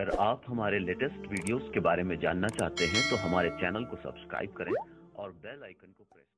अगर आप हमारे लेटेस्ट वीडियोस के बारे में जानना चाहते हैं तो हमारे चैनल को सब्सक्राइब करें और बेल आइकन को प्रेस करें।